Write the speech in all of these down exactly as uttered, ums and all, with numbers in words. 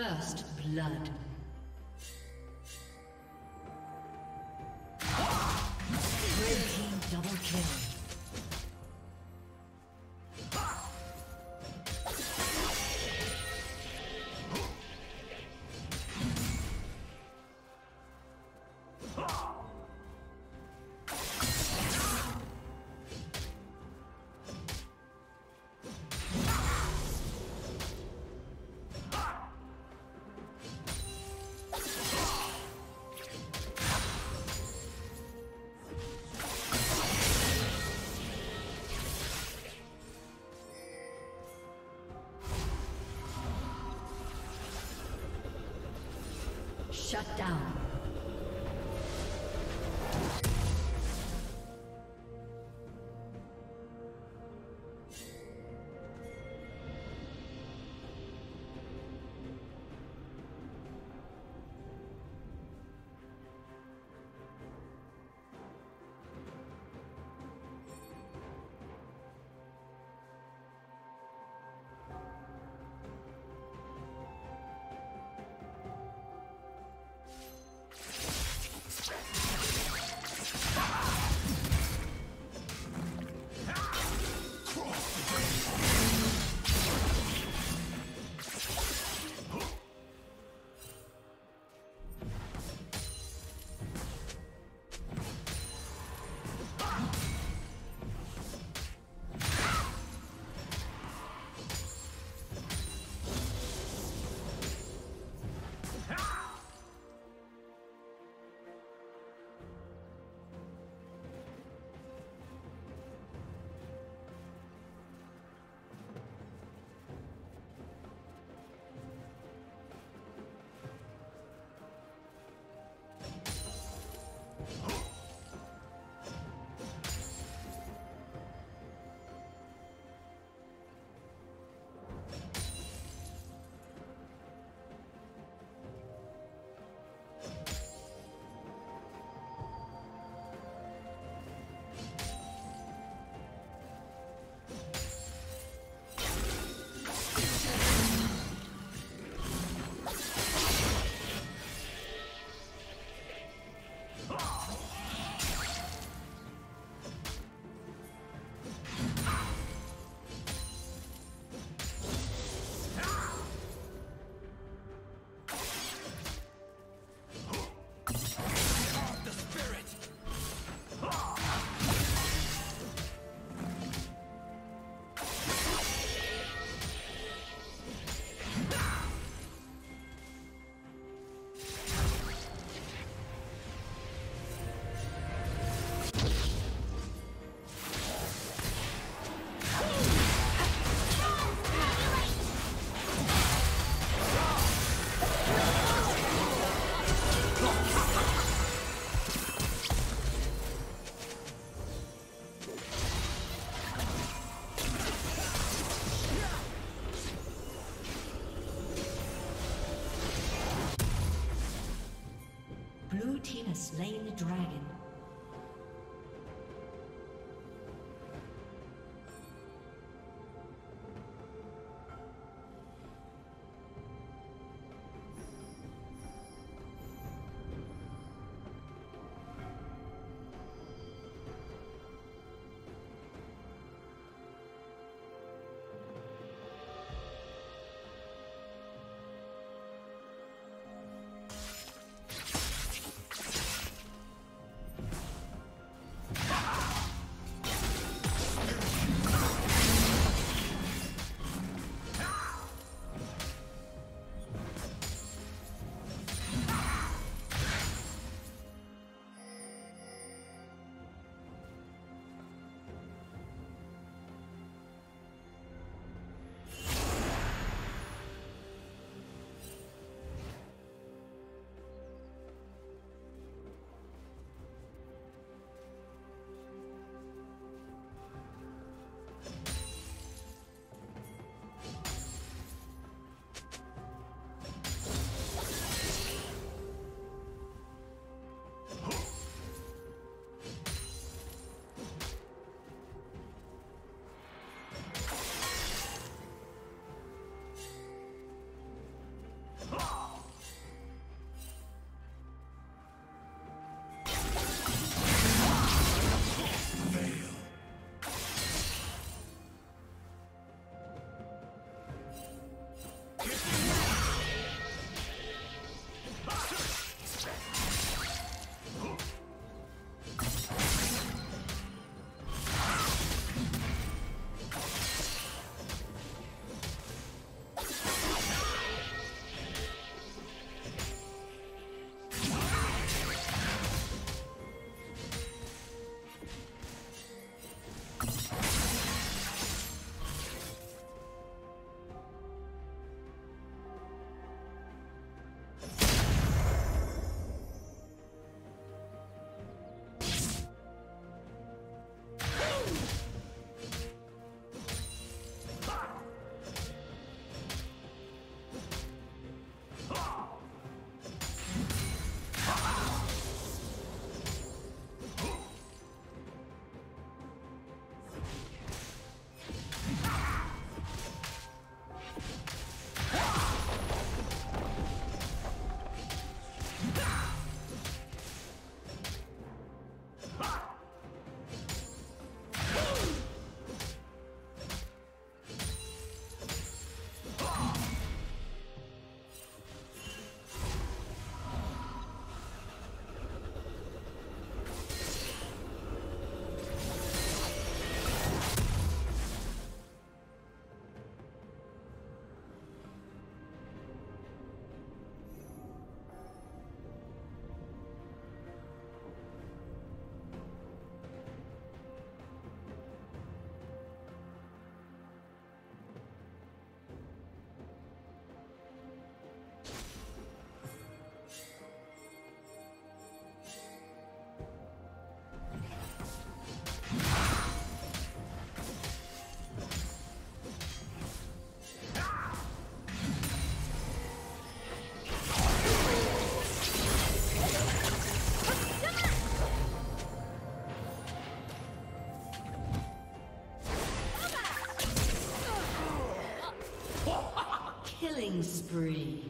First blood. Red team double kill. Shut down. Slain the dragon. Killing spree.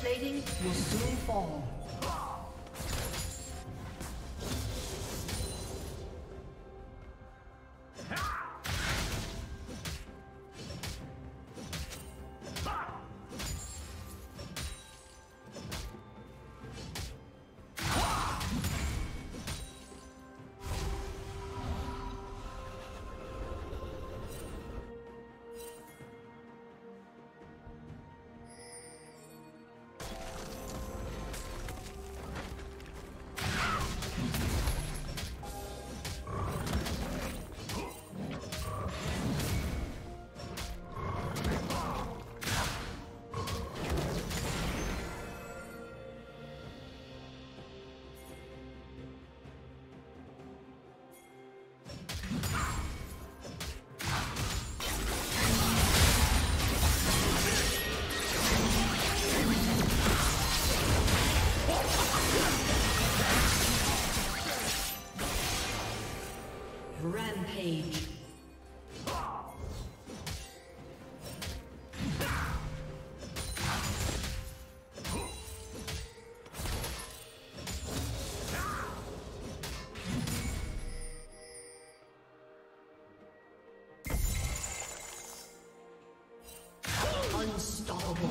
Plating will soon fall. Rampage. Unstoppable.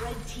The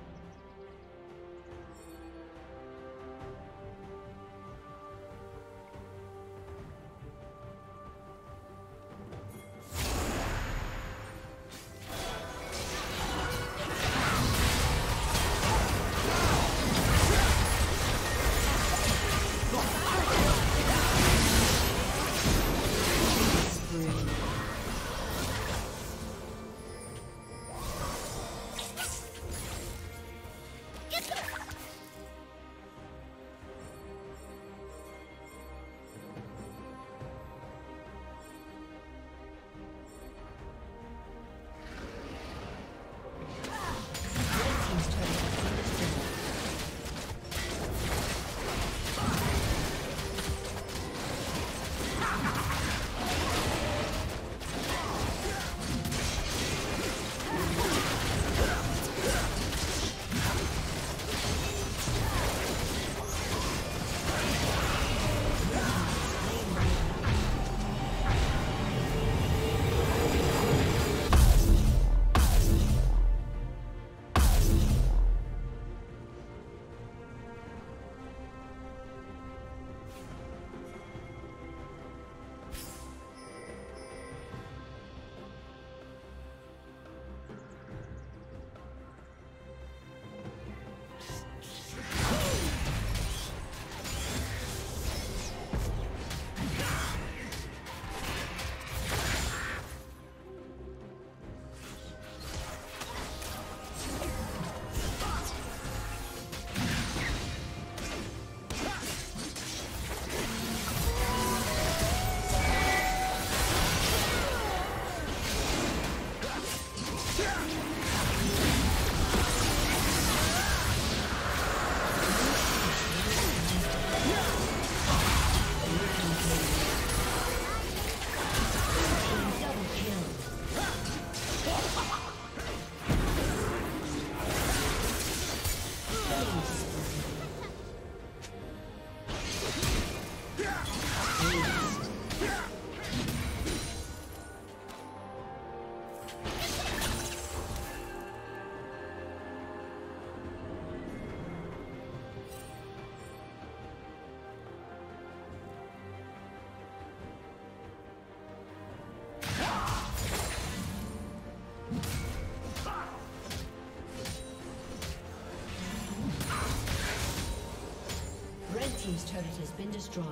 team's turret has been destroyed.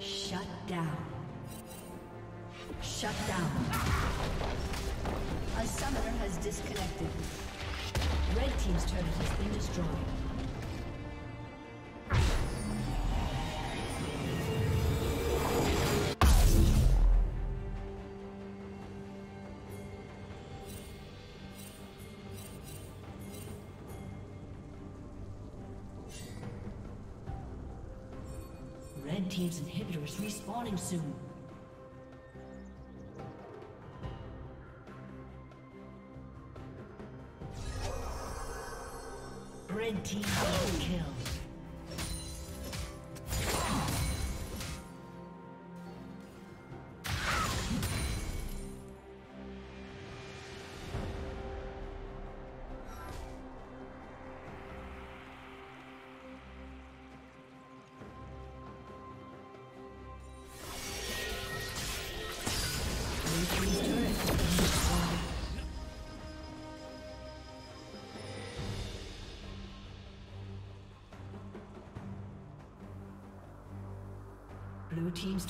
Shut down. Shut down. A summoner has disconnected. Red team's turret has been destroyed. Red team's inhibitor is respawning soon. Red team double kill. Blue team's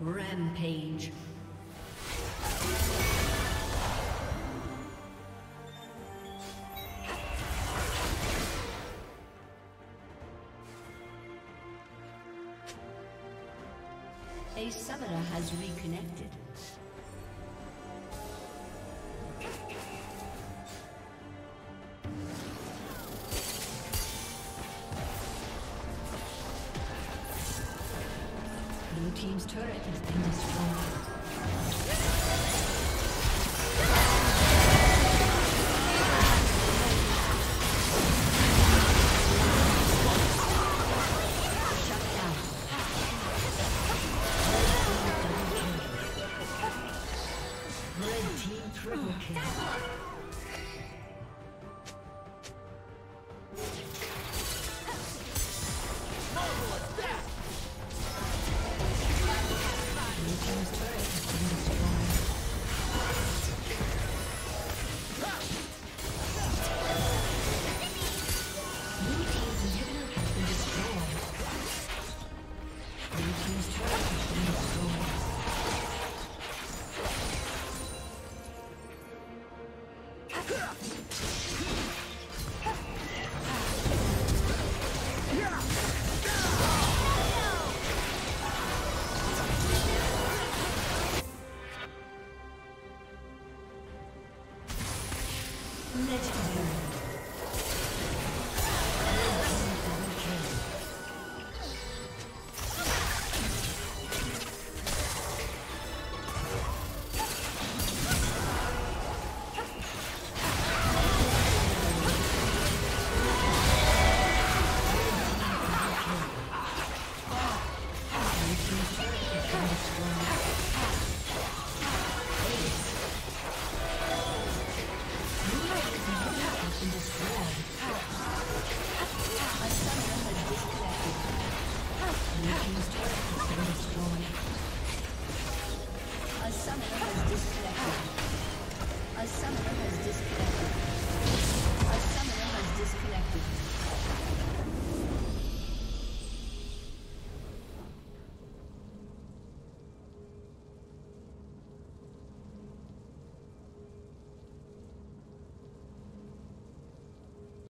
Rampage. A summoner has reconnected. Team's turret has been destroyed. Shut down. Red team triple kill. Blue team's turret has been destroyed.